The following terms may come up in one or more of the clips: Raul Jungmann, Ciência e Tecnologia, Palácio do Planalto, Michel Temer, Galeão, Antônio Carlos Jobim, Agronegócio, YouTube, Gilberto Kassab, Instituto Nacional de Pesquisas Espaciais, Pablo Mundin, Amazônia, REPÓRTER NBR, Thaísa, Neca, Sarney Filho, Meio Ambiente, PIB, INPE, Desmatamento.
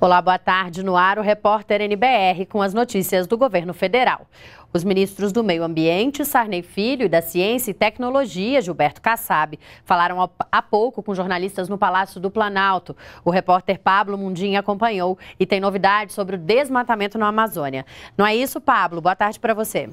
Olá, boa tarde. No ar, o repórter NBR com as notícias do governo federal. Os ministros do Meio Ambiente, Sarney Filho, e da Ciência e Tecnologia, Gilberto Kassab, falaram há pouco com jornalistas no Palácio do Planalto. O repórter Pablo Mundin acompanhou e tem novidades sobre o desmatamento na Amazônia. Não é isso, Pablo? Boa tarde para você.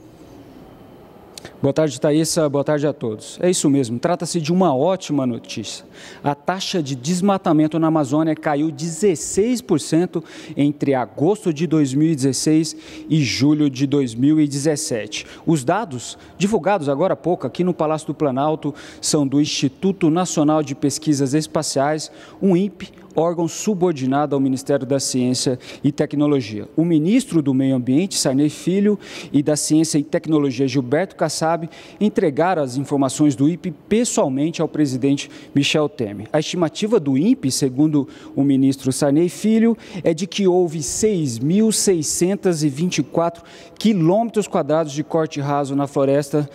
Boa tarde, Thaísa. Boa tarde a todos. É isso mesmo, trata-se de uma ótima notícia. A taxa de desmatamento na Amazônia caiu 16% entre agosto de 2016 e julho de 2017. Os dados, divulgados agora há pouco aqui no Palácio do Planalto, são do Instituto Nacional de Pesquisas Espaciais, o INPE, órgão subordinado ao Ministério da Ciência e Tecnologia. O ministro do Meio Ambiente, Sarney Filho, e da Ciência e Tecnologia, Gilberto Kassab, entregaram as informações do INPE pessoalmente ao presidente Michel Temer. A estimativa do INPE, segundo o ministro Sarney Filho, é de que houve 6.624 quilômetros quadrados de corte raso na floresta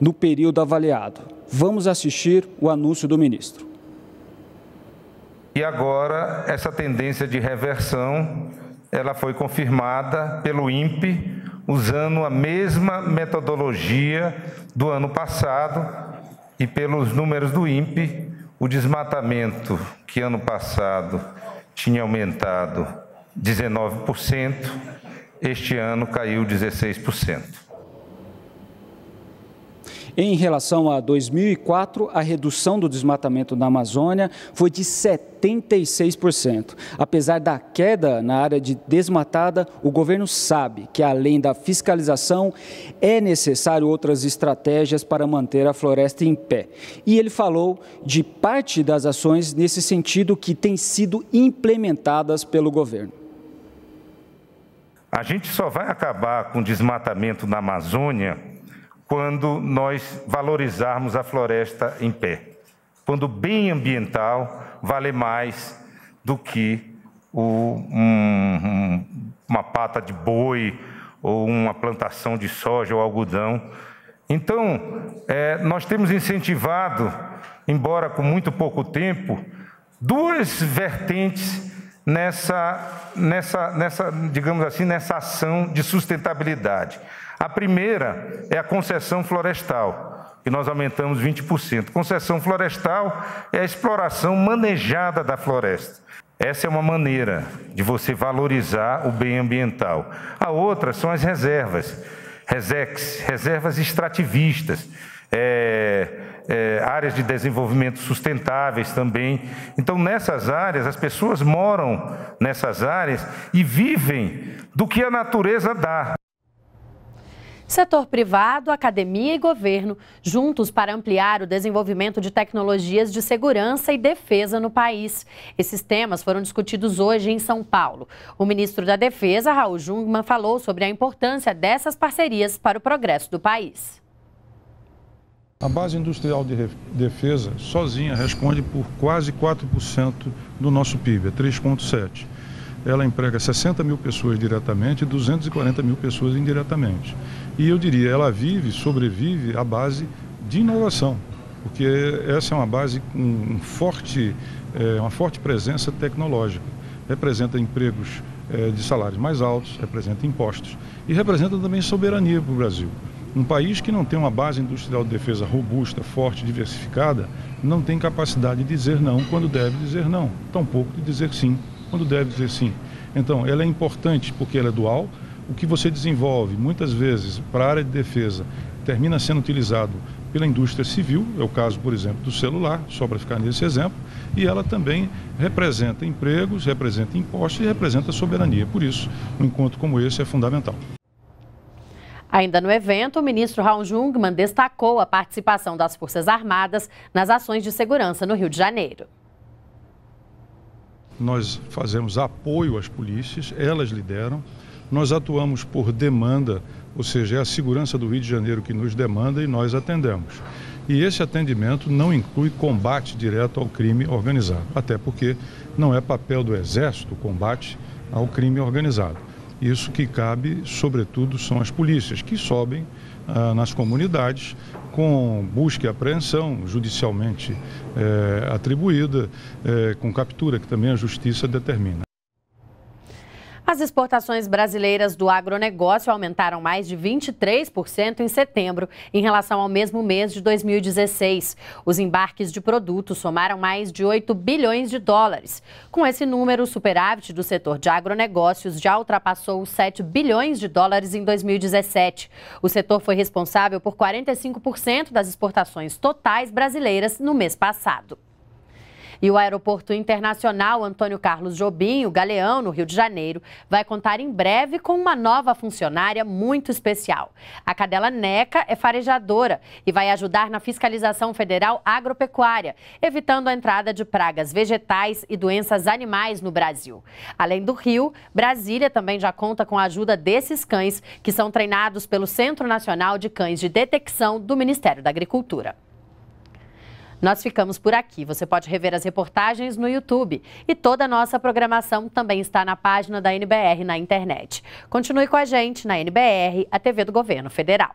no período avaliado. Vamos assistir o anúncio do ministro. E agora, essa tendência de reversão, ela foi confirmada pelo INPE, usando a mesma metodologia do ano passado, e pelos números do INPE, o desmatamento, que ano passado tinha aumentado 19%, este ano caiu 16%. Em relação a 2004, a redução do desmatamento na Amazônia foi de 76%. Apesar da queda na área de desmatada, o governo sabe que, além da fiscalização, é necessário outras estratégias para manter a floresta em pé. E ele falou de parte das ações nesse sentido que têm sido implementadas pelo governo. A gente só vai acabar com o desmatamento na Amazônia quando nós valorizarmos a floresta em pé, quando o bem ambiental vale mais do que uma pata de boi ou uma plantação de soja ou algodão. Então, nós temos incentivado, embora com muito pouco tempo, duas vertentes nessa ação de sustentabilidade. A primeira é a concessão florestal, que nós aumentamos 20%. Concessão florestal é a exploração manejada da floresta. Essa é uma maneira de você valorizar o bem ambiental. A outra são as reservas, reservas extrativistas, áreas de desenvolvimento sustentáveis também. Então, nessas áreas, as pessoas moram nessas áreas e vivem do que a natureza dá. Setor privado, academia e governo, juntos para ampliar o desenvolvimento de tecnologias de segurança e defesa no país. Esses temas foram discutidos hoje em São Paulo. O ministro da Defesa, Raul Jungmann, falou sobre a importância dessas parcerias para o progresso do país. A base industrial de defesa sozinha responde por quase 4% do nosso PIB, é 3,7%. Ela emprega 60 mil pessoas diretamente e 240 mil pessoas indiretamente. E eu diria, ela vive, sobrevive à base de inovação, porque essa é uma base com uma forte presença tecnológica. Representa empregos de salários mais altos, representa impostos e representa também soberania para o Brasil. Um país que não tem uma base industrial de defesa robusta, forte, diversificada, não tem capacidade de dizer não quando deve dizer não, tampouco de dizer sim quando deve dizer sim. Então, ela é importante porque ela é dual. O que você desenvolve, muitas vezes, para a área de defesa, termina sendo utilizado pela indústria civil, é o caso, por exemplo, do celular, só para ficar nesse exemplo, e ela também representa empregos, representa impostos e representa soberania. Por isso, um encontro como esse é fundamental. Ainda no evento, o ministro Raul Jungmann destacou a participação das Forças Armadas nas ações de segurança no Rio de Janeiro. Nós fazemos apoio às polícias, elas lideram, nós atuamos por demanda, ou seja, é a segurança do Rio de Janeiro que nos demanda e nós atendemos. E esse atendimento não inclui combate direto ao crime organizado, até porque não é papel do Exército o combate ao crime organizado. Isso que cabe, sobretudo, são as polícias, que sobem nas comunidades com busca e apreensão judicialmente atribuída, com captura, que também a justiça determina. As exportações brasileiras do agronegócio aumentaram mais de 23% em setembro, em relação ao mesmo mês de 2016. Os embarques de produtos somaram mais de US$ 8 bilhões. Com esse número, o superávit do setor de agronegócios já ultrapassou os US$ 7 bilhões em 2017. O setor foi responsável por 45% das exportações totais brasileiras no mês passado. E o Aeroporto Internacional Antônio Carlos Jobim, o Galeão, no Rio de Janeiro, vai contar em breve com uma nova funcionária muito especial. A cadela Neca é farejadora e vai ajudar na fiscalização federal agropecuária, evitando a entrada de pragas vegetais e doenças animais no Brasil. Além do Rio, Brasília também já conta com a ajuda desses cães, que são treinados pelo Centro Nacional de Cães de Detecção do Ministério da Agricultura. Nós ficamos por aqui. Você pode rever as reportagens no YouTube. E toda a nossa programação também está na página da NBR na internet. Continue com a gente na NBR, a TV do Governo Federal.